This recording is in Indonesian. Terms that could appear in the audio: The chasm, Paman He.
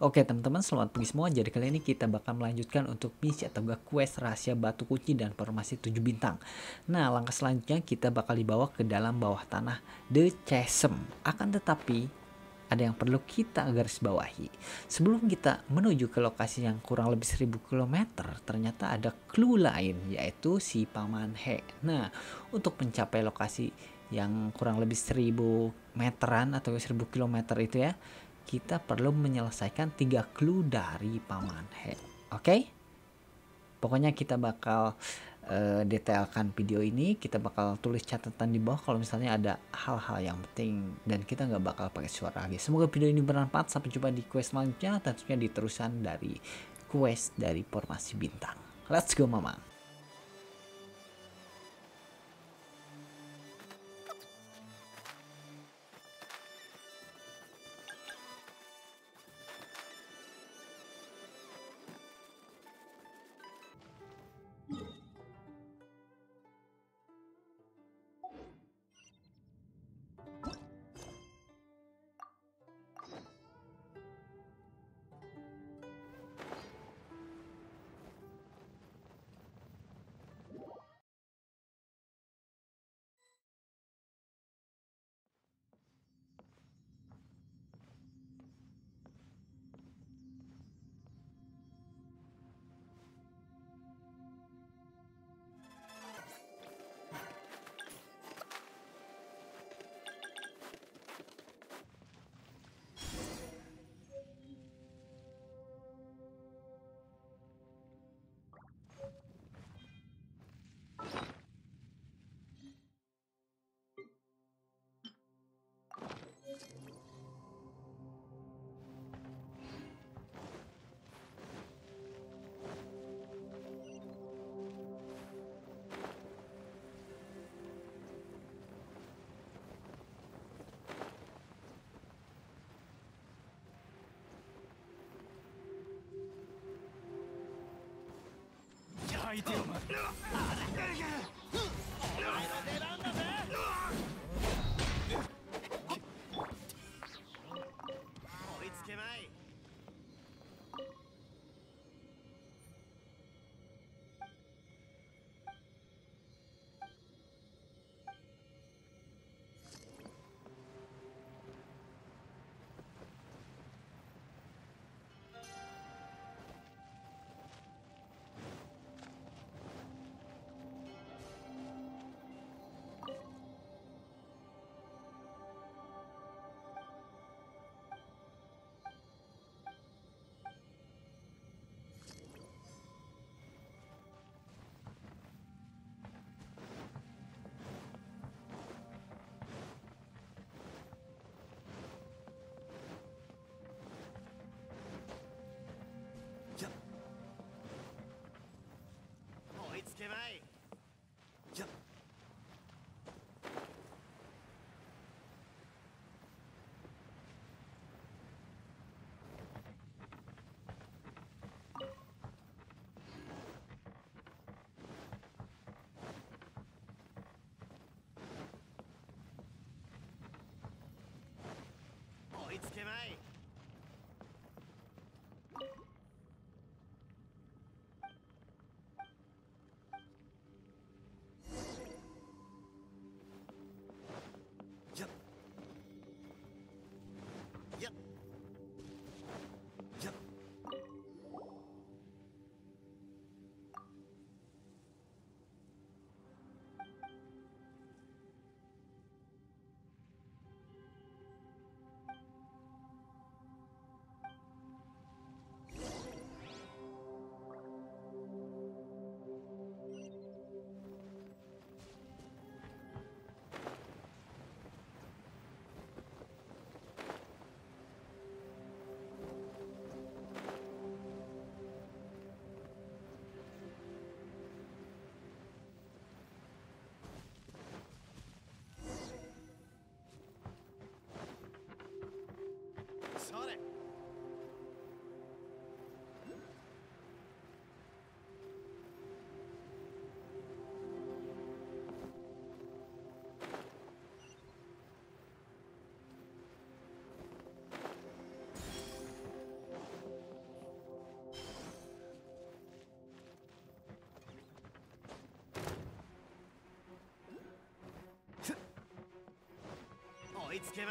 Oke teman-teman, selamat pagi semua. Jadi kali ini kita bakal melanjutkan untuk misi atau gak quest rahasia batu kunci dan formasi 7 bintang. Nah, langkah selanjutnya kita bakal dibawa ke dalam bawah tanah The Chasm. Akan tetapi ada yang perlu kita garis bawahi. Sebelum kita menuju ke lokasi yang kurang lebih 1000 km, ternyata ada clue lain, yaitu si Paman He. Nah, untuk mencapai lokasi yang kurang lebih 1000 meteran atau 1000 km itu ya, kita perlu menyelesaikan 3 clue dari Paman He. Oke? Pokoknya kita bakal detailkan video ini, kita bakal tulis catatan di bawah kalau misalnya ada hal-hal yang penting, dan kita nggak bakal pakai suara lagi. Semoga video ini bermanfaat. Sampai jumpa di quest selanjutnya, tentunya di terusan dari quest dari formasi bintang. Let's go mama. 追いつけまい。